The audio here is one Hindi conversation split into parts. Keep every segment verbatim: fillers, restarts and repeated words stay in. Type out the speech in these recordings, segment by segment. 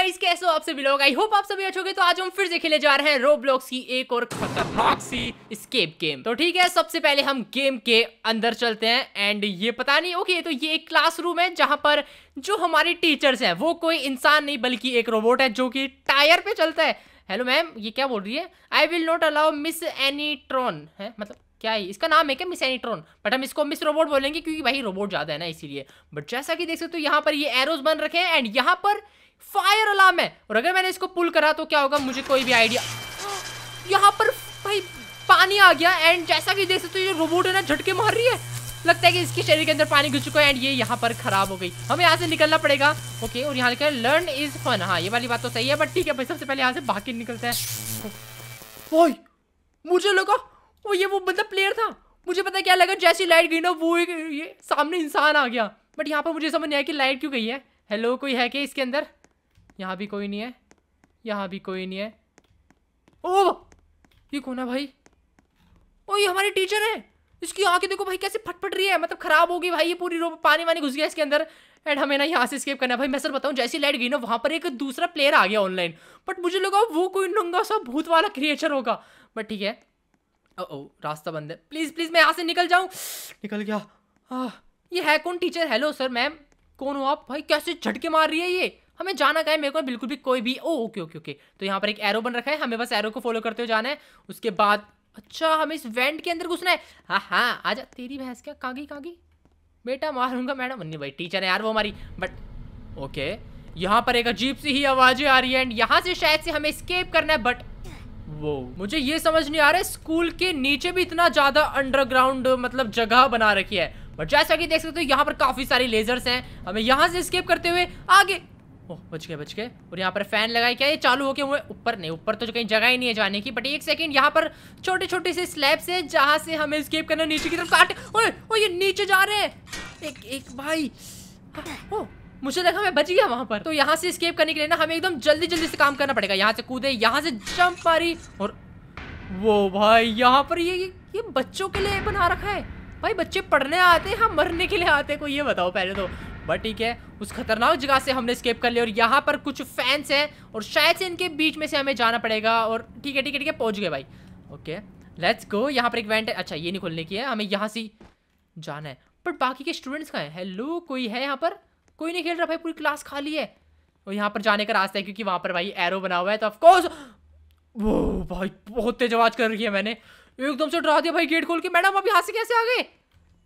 गाइस, कैसे हो आप सभी लोग? आई होप आप सभी अच्छे होंगे। तो आज हम फिर से खेले जा रहे हैं रोब्लॉक्स की एक और खतरनाक सी एस्केप गेम। तो ठीक है, सबसे पहले हम गेम के अंदर चलते हैं। एंड ये पता नहीं, ओके तो ये एक क्लासरूम है जहाँ पर जो हमारे टीचर्स हैं वो कोई इंसान नहीं बल्कि एक रोबोट है जो कि टायर पे चलता है। हेलो मैम, ये क्या बोल रही है? I will not allow miss एनीट्रॉन, है मतलब क्या है इसका नाम है क्या, मिस एनीट्रॉन? बट हम इसको मिस रोबोट बोलेंगे क्योंकि भाई रोबोट ज्यादा है ना इसीलिए। बट जैसा कि देख सकते हो तो यहाँ पर ये एरोज बन रखे हैं एंड यहाँ पर फायर अलार्म है। और अगर मैंने इसको पुल करा तो क्या होगा, मुझे कोई भी आइडिया। यहाँ पर भाई पानी आ गया एंड जैसा कि देख सकते हो तो ये रोबोट है ना झटके मार रही है, लगता है कि इसके शरीर के अंदर पानी घुस चुका है एंड ये यहाँ पर खराब हो गई। हमें यहाँ से निकलना पड़ेगा। ओके और यहाँ लिखा है लर्न इज फन। हाँ ये वाली बात तो सही है, बट ठीक है भाई सबसे पहले यहाँ से भाग के निकलते हैं। ओह मुझे लगा वो ये वो मतलब प्लेयर था, मुझे पता क्या लगा जैसी लाइट गई ना वो एक ये सामने इंसान आ गया। बट यहाँ पर मुझे समझ नहीं आया कि लाइट क्यों गई है। हेलो कोई है क्या इसके अंदर? यहाँ भी कोई नहीं है, यहाँ भी कोई नहीं है। ओह ये कौन है भाई? ओ ये हमारे टीचर है। इसकी आँखें देखो भाई कैसे फटफट रही है, मतलब खराब हो गई भाई, ये पूरी रो पानी वानी घुस गया इसके अंदर। एंड हमें ना यहाँ से एस्केप करना है। भाई मैं सर बताऊँ, जैसी लाइट गई ना वहाँ पर एक दूसरा प्लेयर आ गया ऑनलाइन, बट मुझे लगा वो कोई नंगा सा भूत वाला क्रिएचर होगा। बट ठीक है, ओ रास्ता बंद है, प्लीज़ प्लीज़ मैं यहाँ से निकल जाऊँ। निकल गया। आ, ये है कौन टीचर? हेलो सर मैम, कौन हो आप? भाई कैसे झटके मार रही है ये, हमें जाना क्या है? मेरे को बिल्कुल भी कोई भी। ओ ओके ओके ओके, तो यहाँ पर एक एरो बन रखा है, हमें बस एरो को फॉलो करते हुए जाना है। उसके बाद अच्छा हमें इस वेंट के अंदर घुसना है। हाँ हाँ आजा, तेरी भैंस क्या कागी कागी बेटा मारूंगा मैडम। नहीं भाई टीचर है यार वो हमारी। बट ओके यहाँ पर एक अजीब सी ही आवाज़ें आ रही है एंड यहाँ से शायद से हमें एस्केप करना है। बट वो मुझे ये समझ नहीं आ रहा है, स्कूल के नीचे भी इतना ज़्यादा अंडरग्राउंड मतलब जगह बना रखी है। बट जैसा कि देख सकते हो तो यहाँ पर काफ़ी सारे लेजर्स हैं, हमें यहाँ से एस्केप करते हुए आगे। ओह बच गए बच गए। और यहाँ पर फैन लगाए क्या, ये चालू हो के हुए? ऊपर नहीं, ऊपर तो कहीं जगह ही नहीं है जाने की। बट एक सेकंड, यहाँ पर छोटे छोटे से स्लैब्स हैं जहाँ से हमें एस्केप करना, नीचे की तरफ काट। ओए ओए ये नीचे जा रहे हैं एक एक भाई। ओह मुझे लगा मैं बच गया वहाँ पर। तो यहाँ से एस्केप करने के लिए ना हमें एकदम जल्दी जल्दी से काम करना पड़ेगा। यहाँ से कूदे, यहाँ से जंप मारी। और वो भाई यहाँ पर ये ये बच्चों के लिए बना रखा है। भाई बच्चे पढ़ने आते हैं, हाँ मरने के लिए आते हैं, कोई ये बताओ पहले तो। बट ठीक है, उस खतरनाक जगह से हमने एस्केप कर लिया और यहाँ पर कुछ फैंस हैं और शायद से इनके बीच में से हमें जाना पड़ेगा। और ठीक है ठीक है ठीक है, पहुँच गए भाई। Okay let's go. यहाँ पर एक वेंट है, अच्छा ये नहीं खोलने की है, हमें यहाँ से जाना है। बट बाकी के स्टूडेंट्स कहाँ हैं? हेलो कोई है यहाँ पर? कोई नहीं खेल रहा भाई, पूरी क्लास खाली है। और यहाँ पर जाने का रास्ता है क्योंकि वहाँ पर भाई एरो बना हुआ है। तो ऑफकोर्स वो भाई बहुत तेज आवाज़ कर रही है, मैंने एकदम से डरा दिया भाई गेट खोल के। मैडम आप यहाँ से कैसे आ गए?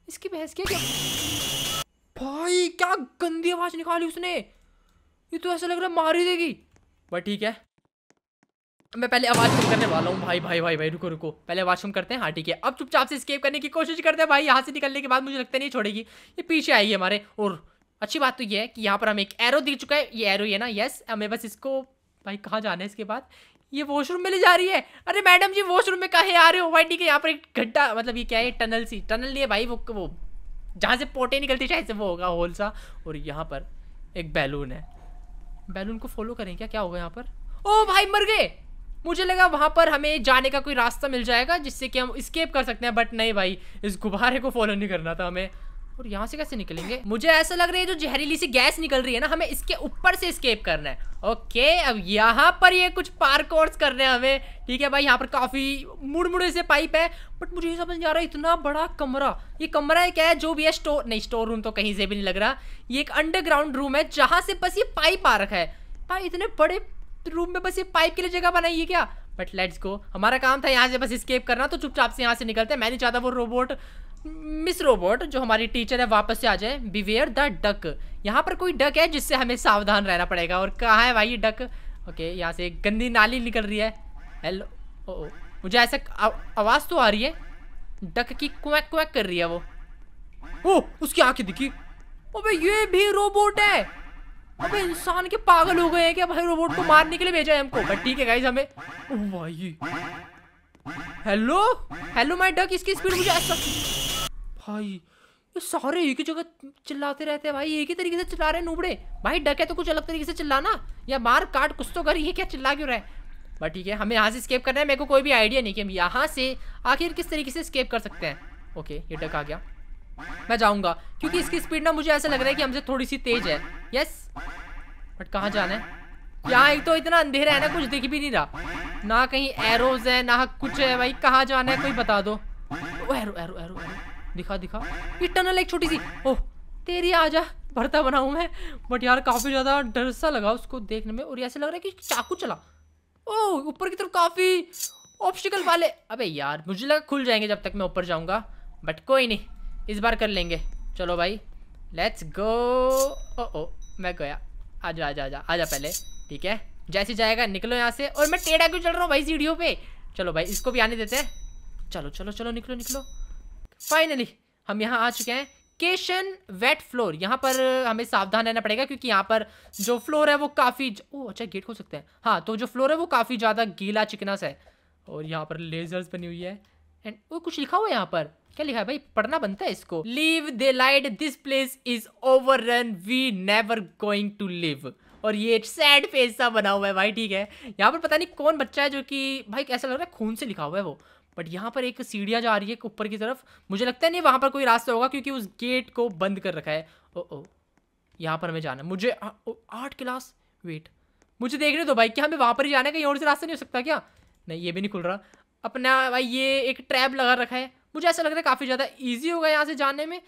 इसकी बहस क्या भाई, क्या गंदी आवाज़ निकाली उसने, ये तो ऐसा लग रहा है मार ही देगी। बट ठीक है, मैं पहले आवाज़ कम करने वाला हूँ। भाई भाई भाई भाई रुको रुको, पहले आवाज़ कम करते हैं। हाँ ठीक है, अब चुपचाप से एस्केप करने की कोशिश करते हैं। भाई यहाँ से निकलने के बाद मुझे लगता नहीं छोड़ेगी, ये पीछे आई है हमारे। और अच्छी बात तो ये है कि यहाँ पर हमें एक एरो दिख चुका है, ये एरो ये ना, यस हमें बस इसको भाई कहाँ जाना है इसके बाद? ये वॉशरूम में ले जा रही है। अरे मैडम जी वॉशरूम में कहाँ आ रहे हो? भाई ठीक है, यहाँ पर एक गड्ढा, मतलब ये क्या है, टनल सी, टनल नहीं है भाई वो वो जहाँ से पोटे निकलती शायद से, वो होगा होल सा। और यहाँ पर एक बैलून है, बैलून को फॉलो करें क्या, क्या होगा यहाँ पर? ओ भाई मर गए, मुझे लगा वहाँ पर हमें जाने का कोई रास्ता मिल जाएगा जिससे कि हम एस्केप कर सकते हैं। बट नहीं भाई, इस गुब्बारे को फॉलो नहीं करना था हमें। और यहाँ से कैसे निकलेंगे? मुझे ऐसा लग रहा है जो जहरीली सी गैस निकल रही है ना, हमें इसके ऊपर से एस्केप करना है। ओके अब यहाँ पर ये कुछ पार्कोर्स करने हैं हमें। ठीक है भाई, यहाँ पर काफ़ी मुड़ मुड़े से पाइप है। बट मुझे ये समझ नहीं आ रहा है, इतना बड़ा कमरा, ये कमरा है क्या है जो भी है, स्टोर नहीं, स्टोर रूम तो कहीं से भी नहीं लग रहा। ये एक अंडरग्राउंड रूम है जहाँ से बस ये पाइप आ रखा है। भाई इतने बड़े रूम में बस ये पाइप के लिए जगह बनाई है क्या? बट लेट्स गो, हमारा काम था यहाँ से बस एस्केप करना। तो चुपचाप से यहाँ से निकलते हैं। मैं नहीं चाहता वो रोबोट, मिस रोबोट जो हमारी टीचर है, वापस से आ जाए। Beware the duck. यहाँ पर कोई डक है जिससे हमें सावधान रहना पड़ेगा। और कहाँ है भाई ये डक? ओके यहाँ से एक गंदी नाली निकल रही है। हेलो, ओ मुझे ऐसा आवाज़ तो आ रही है डक की, क्वैक क्वैक कर रही है वो। ओह उसकी आँखें दिखी। अबे ये भी रोबोट है? अबे इंसान के पागल हो गए हैं क्या भाई, रोबोट को मारने के लिए भेजा है हमको। बट ठीक है गाइस, हमें ओ भाई हेलो हेलो माय डक। इसकी स्पीड मुझे ऐसा, भाई ये सारे एक ही जगह चिल्लाते रहते हैं भाई, एक ही तरीके से चिल्ला रहे हैं नूबड़े। भाई डक है तो कुछ अलग तरीके से चिल्लाना, या मार काट कुछ तो कर, ये क्या चिल्ला क्यों रहा है? बट ठीक है, हमें यहाँ से एस्केप करना है। मेरे को कोई भी आइडिया नहीं कि हम यहाँ से आखिर किस तरीके से एस्केप कर सकते हैं। ओके ये डक आ गया, मैं जाऊँगा क्योंकि इसकी स्पीड ना मुझे ऐसा लग रहा है कि हमसे थोड़ी सी तेज है। यस बट कहाँ जाना है? यहाँ एक तो इतना अंधेरा है ना, कुछ दिख भी नहीं रहा ना, कहीं एरोज है ना कुछ है। भाई कहाँ जाना है कोई बता दो। ओ, एरो एरो एरो दिखा दिखा, ये टनल एक छोटी सी। ओह तेरी आजा भरता बनाऊं मैं। बट यार काफी ज्यादा डर सा लगा उसको देखने में, और ऐसे लग रहा है कि चाकू चला। ओह ऊपर की तरफ काफी ऑब्स्टिकल वाले। अबे यार मुझे लगा खुल जाएंगे जब तक मैं ऊपर जाऊंगा, बट कोई नहीं इस बार कर लेंगे। चलो भाई लेट्स गो। ओ ओ मैं गया। आजा आजा आजा आजा पहले, ठीक है जैसे जाएगा। निकलो यहाँ से। और मैं टेढ़ा क्यों चल रहा हूँ भाई सीढ़ियों पे। चलो भाई इसको भी आने देते हैं। चलो चलो चलो निकलो निकलो। फाइनली हम यहाँ आ चुके हैं, केशन वेट फ्लोर। यहाँ पर हमें सावधान रहना पड़ेगा क्योंकि यहाँ पर जो फ्लोर है वो काफ़ी, ओ अच्छा गेट खोल सकते हैं। हाँ तो जो फ्लोर है वो काफ़ी ज़्यादा गीला चिकना सा है, और यहाँ पर लेजर्स बनी हुई है। एंड वो कुछ लिखा हुआ है यहाँ पर, क्या लिखा है भाई पढ़ना बनता है इसको। Leave the light, this place is overrun, we never going to live. और ये सैड फेस सा बना हुआ है भाई, ठीक है। यहाँ पर पता नहीं कौन बच्चा है जो कि भाई ऐसा लग रहा है खून से लिखा हुआ है वो। बट यहाँ पर एक सीढ़ियाँ जा रही है ऊपर की तरफ, मुझे लगता है नहीं वहाँ पर कोई रास्ता होगा क्योंकि उस गेट को बंद कर रखा है। ओ ओ यहाँ पर हमें जाना है। मुझे आठ क्लास, वेट मुझे देखने दो भाई, क्या हमें वहाँ पर ही जाना है? कहीं और से रास्ता नहीं हो सकता क्या? नहीं ये भी नहीं खुल रहा अपना। भाई ये एक ट्रैप लगा रखा है, मुझे ऐसा लग रहा है काफ़ी ज़्यादा इजी होगा यहाँ से जाने में।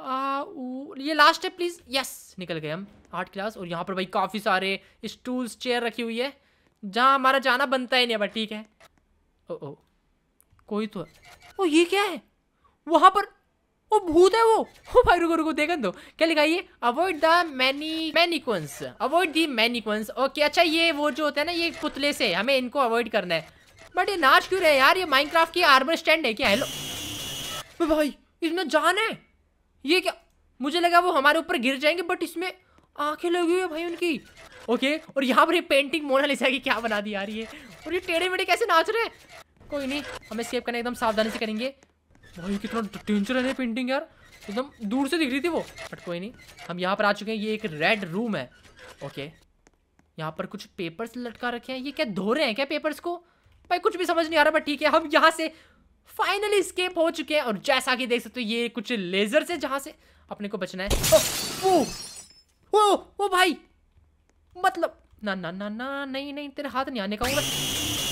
आ, उ, ये लास्ट है प्लीज़। यस निकल गए हम, आर्ट क्लास। और यहाँ पर भाई काफ़ी सारे स्टूल्स चेयर रखी हुई है जहाँ हमारा जाना बनता ही नहीं है भाई, ठीक है। ओ ओ कोई तो, ओ ये क्या है वहाँ पर? ओ भूत है वो। ओ भाई रुको रुको देखन दो, क्या लिखा ये? Avoid the many mannequins, avoid the mannequins. Okay अच्छा ये वो जो होता है ना ये पुतले से, हमें इनको अवॉइड करना है। बट ये नाच क्यों रहे यार? ये माइनक्राफ्ट की आर्मर स्टैंड है क्या? हेलो भाई इसमें जान है? ये क्या? मुझे लगा वो हमारे ऊपर गिर जाएंगे बट इसमें आंखें लगी हुई है भाई उनकी। ओके और यहाँ पर ये पेंटिंग मोनालिसा की क्या बना दी यार ये। और ये टेढ़े मेढ़े कैसे नाच रहे हैं? कोई नहीं हम स्केप करना एकदम सावधानी से करेंगे। भाई कितना डेंजर है पेंटिंग यार, एकदम दूर से दिख रही थी वो। बट कोई नहीं हम यहाँ पर आ चुके हैं, ये एक रेड रूम है। ओके यहाँ पर कुछ पेपर्स लटका रखे हैं, ये क्या धो रहे हैं क्या पेपर्स को? भाई कुछ भी समझ नहीं आ रहा, बट ठीक है हम यहाँ से फाइनली स्केप हो चुके हैं। और जैसा कि देख सकते हो ये कुछ लेजर से जहाँ से अपने को बचना है। ओ, ओ, ओ, ओ भाई मतलब ना ना ना ना नहीं नहीं तेरे हाथ नहीं आने का हूँ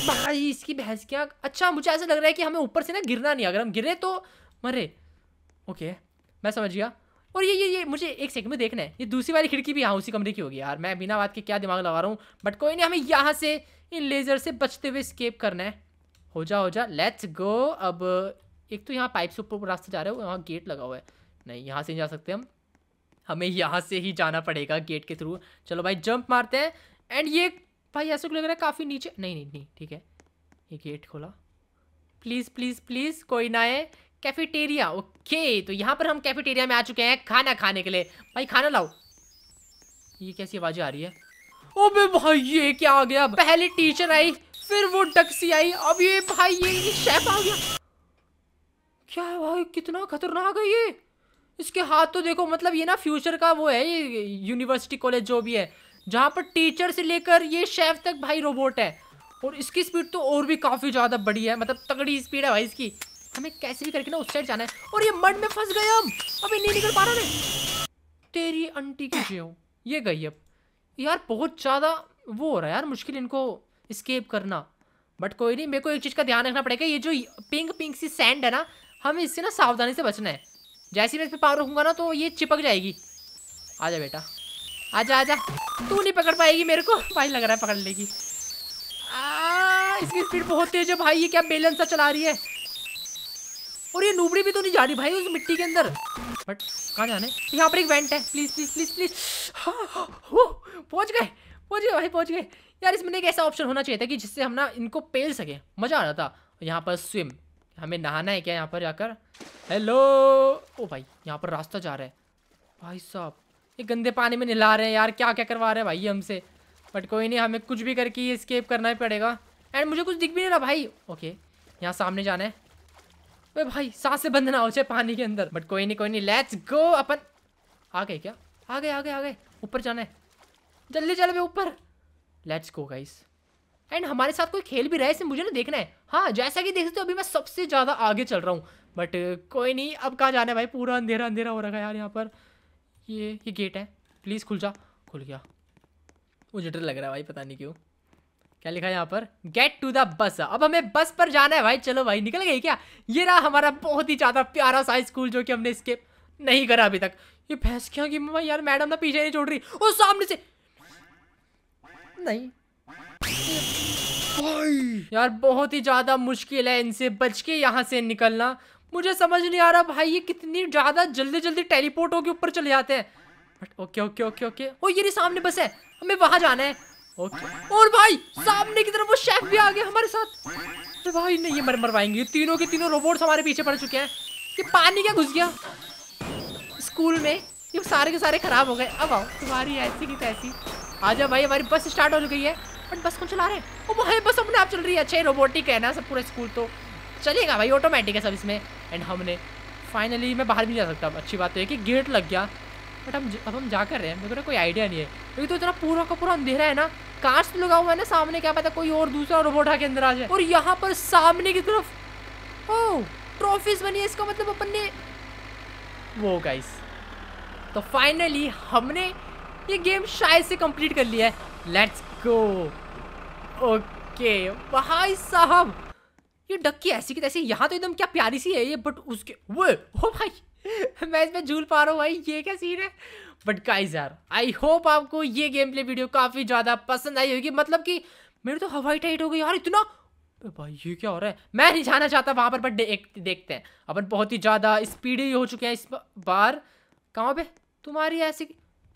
भाई इसकी बहस क्या। अच्छा मुझे ऐसा लग रहा है कि हमें ऊपर से ना गिरना नहीं, अगर हम गिरे तो मरे। ओके मैं समझ गया। और ये ये ये मुझे एक सेकंड में देखना है, ये दूसरी वाली खिड़की भी यहाँ उसी कमरे की होगी। यार मैं बिना बात के क्या दिमाग लगा रहा हूँ। बट कोई नहीं हमें यहाँ से इन लेजर से बचते हुए स्केप करना है। हो जा हो जा लेट्स गो। अब एक तो यहाँ पाइप से ऊपर रास्ता जा रहा है, वहाँ गेट लगा हुआ है। नहीं यहाँ से नहीं जा सकते हम, हमें यहाँ से ही जाना पड़ेगा गेट के थ्रू। चलो भाई जंप मारते हैं। एंड ये भाई ऐसा लग रहा है काफ़ी नीचे। नहीं नहीं नहीं ठीक है ये गेट खोला। प्लीज़ प्लीज़ प्लीज़ कोई ना है। कैफेटेरिया, ओके तो यहाँ पर हम कैफेटेरिया में आ चुके हैं खाना खाने के लिए। भाई खाना लाओ। ये कैसी आवाज़ें आ रही है? ओबे भाई ये क्या आ गया? पहले टीचर आई, फिर वो डक्सी आई, अब ये भाई ये शेफ आ गया। क्या है भाई कितना खतरनाक है ये, इसके हाथ तो देखो। मतलब ये ना फ्यूचर का वो है, ये यूनिवर्सिटी कॉलेज जो भी है जहाँ पर टीचर से लेकर ये शेफ तक भाई रोबोट है। और इसकी स्पीड तो और भी काफ़ी ज़्यादा बड़ी है, मतलब तगड़ी स्पीड है भाई इसकी। हमें कैसे भी करके ना उस साइड जाना है। और ये मड में फंस गए हम, अभी नहीं निकल पा रहा मैं। तेरी अंटी की जियो ये गई अब। यार बहुत ज़्यादा वो हो रहा है यार मुश्किल इनको एस्केप करना। बट कोई नहीं मेरे को एक चीज़ का ध्यान रखना पड़ेगा, ये जो पिंक पिंक सी सैंड है ना हमें इससे ना सावधानी से बचना है। जैसे मैं इस पर पाँव रखूँगा ना तो ये चिपक जाएगी। आजा बेटा आजा आजा, तू नहीं पकड़ पाएगी मेरे को। भाई लग रहा है पकड़ लेगी। आ, इसकी स्पीड बहुत तेज है भाई, ये क्या बेलन सा चला रही है। और ये नूबड़ी भी तो नहीं जा रही भाई उस मिट्टी के अंदर। बट कहाँ जाने? यहाँ पर एक वेंट है। प्लीज़ प्लीज़ प्लीज़ प्लीज़ पहुँच गए पहुँच गए भाई पहुँच गए। यार इसमें एक ऐसा ऑप्शन होना चाहिए था कि जिससे हम ना इनको पेल सकें, मज़ा आ रहा था। यहाँ पर स्विम, हमें नहाना है क्या यहाँ पर जाकर? हेलो ओ भाई यहाँ पर रास्ता जा रहा है। भाई साहब ये गंदे पानी में नहला रहे हैं यार, क्या क्या करवा रहे हैं भाई हमसे। बट कोई नहीं हमें कुछ भी करके ये एस्केप करना ही पड़ेगा। एंड मुझे कुछ दिख भी नहीं रहा भाई। ओके यहाँ सामने जाना है। अरे भाई सांसें बंद ना हो जाए पानी के अंदर। बट कोई नहीं कोई नहीं लेट्स गो। अपन आ गए क्या? आ गए आ गए आ गए। ऊपर जाना है, जल्दी चलो भाई ऊपर। Let's go guys. एंड हमारे साथ कोई खेल भी रहा है इसे मुझे ना देखना है। हाँ जैसा कि देख सकते हो अभी मैं सबसे ज़्यादा आगे चल रहा हूँ। बट कोई नहीं अब कहाँ जाना है भाई, पूरा अंधेरा अंधेरा हो रखा है यार यहाँ पर। ये ये गेट है, प्लीज़ खुल जा। खुल गया। मुझे डर लग रहा है भाई, पता नहीं क्यों। क्या लिखा है यहाँ पर? Gate to the bus. अब हमें बस पर जाना है भाई। चलो भाई निकल गए क्या? ये रहा हमारा बहुत ही ज़्यादा प्यारा सा स्कूल जो कि हमने स्किप नहीं करा अभी तक। ये भैंस क्या कि यार मैडम ना पीछे नहीं छोड़ रही। ओ सामने से नहीं भाई, यार बहुत ही ज़्यादा मुश्किल है इनसे बच के यहाँ से निकलना। मुझे समझ नहीं आ रहा भाई ये कितनी ज़्यादा जल्दी जल्दी टेलीपोर्ट होकर ऊपर चले जाते हैं। But okay okay okay okay ओ ये सामने बस है, हमें वहाँ जाना है। ओके और भाई सामने की तरफ वो शेफ भी आ गया हमारे साथ। तो भाई नहीं ये मर मरवाएंगे। तीनों के तीनों रोबोट्स हमारे पीछे पड़ चुके हैं। ये पानी क्या घुस गया स्कूल में? ये सारे के सारे खराब हो गए। अब आओ तुम्हारी ऐसी की तैसी। आजा भाई हमारी बस स्टार्ट हो चुकी है। बट बस कौन चला रहे हैं? ओ भाई बस अपने आप चल रही है। अच्छा रोबोटिक है ना सब, पूरा स्कूल तो चलेगा भाई, ऑटोमेटिक है सब इसमें। एंड हमने फाइनली मैं बाहर भी जा सकता हूँ। अच्छी बात है कि गेट लग गया। बट हम अब हम जा कर रहे हैं, मेरे को ना कोई आइडिया नहीं है क्योंकि तो इतना पूरा का पूरा अंधेरा है ना। कांच तो लगा हुआ है ना सामने, क्या पता कोई और दूसरा रोबोट आके अंदर आ जाए। और यहाँ पर सामने की तरफ ओ ट्रॉफीज बनी है, इसका मतलब अपन ने वो गाइस। तो फाइनली हमने ये गेम शायद से कंप्लीट कर लिया है। Let's go. ओके भाई साहब ये डक्की ऐसी की तैसी। यहाँ तो एकदम क्या प्यारी सी है ये, बट उसके वो हो भाई मैं इसमें झूल पा रहा हूँ भाई, ये क्या सीन है। बट गाइस यार आई होप आपको ये गेम प्ले वीडियो काफ़ी ज़्यादा पसंद आई होगी। मतलब कि मेरे तो हवाई टाइट हो गई यार इतना। भाई ये क्या हो रहा है? मैं नहीं जाना चाहता वहाँ पर। बट दे, देखते हैं अपन बहुत ही ज़्यादा स्पीडी हो चुके हैं इस बार। कहाँ पे तुम्हारी ऐसी?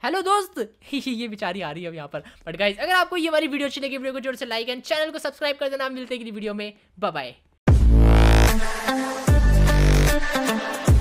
हेलो दोस्त ये बेचारी आ रही है अब यहाँ पर। बट गाइस अगर आपको ये हमारी वीडियो अच्छी लगी, वीडियो को जोर से लाइक एंड चैनल को सब्सक्राइब कर देना। मिलते हैं अगली वीडियो में। Bye bye.